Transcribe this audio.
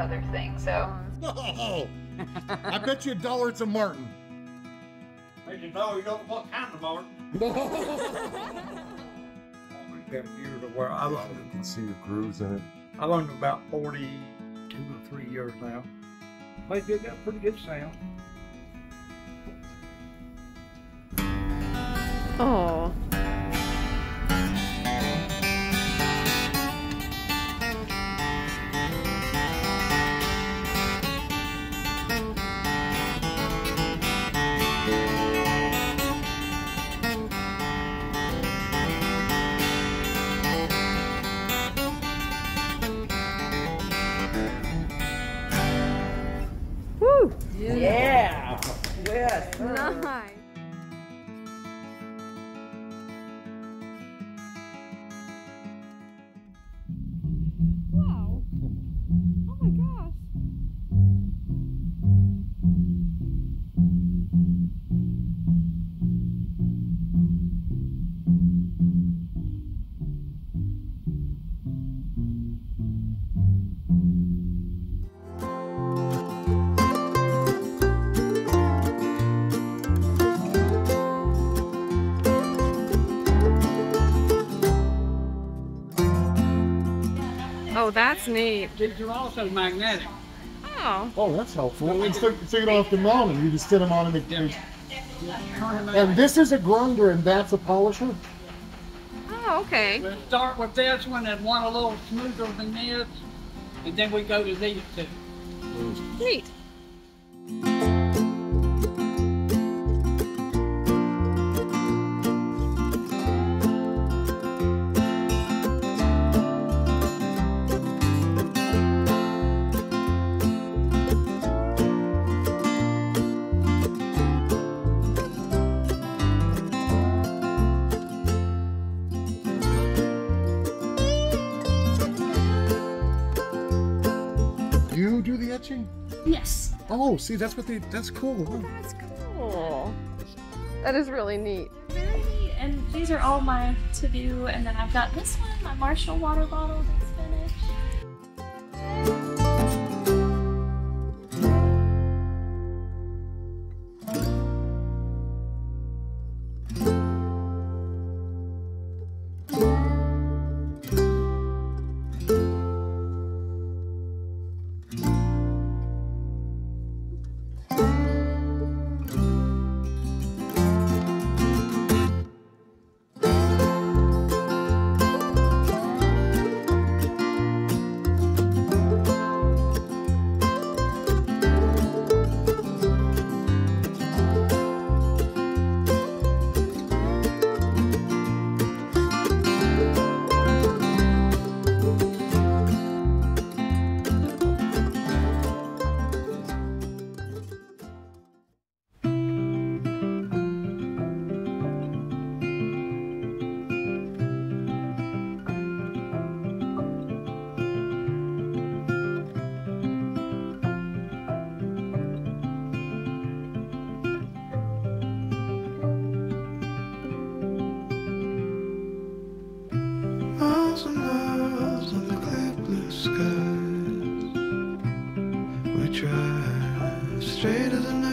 other thing, so. Oh, I bet you $1 it's a Martin. Bet you $1 you don't know what kind of Martin. Years of where I learned. You can see the grooves in it. I learned about 42 or 3 years now. Played good, got a pretty good sound. Oh. Yeah. Yeah. Yes. Nice. Wow. Oh my gosh. Oh, that's neat. These are also magnetic. Oh. Oh, that's helpful. Well, we took it off the mountain. You just sit them on in the... And this is a grunder and that's a polisher? Oh, okay. We'll start with this one and one a little smoother than this. And then we go to these two. Neat. You do the etching? Yes. Oh, see, that's what they—that's cool. Oh, that's cool. That is really neat. They're very neat, and these are all my to-do. And then I've got this one, my Marshall water bottle that's finished. Straight as an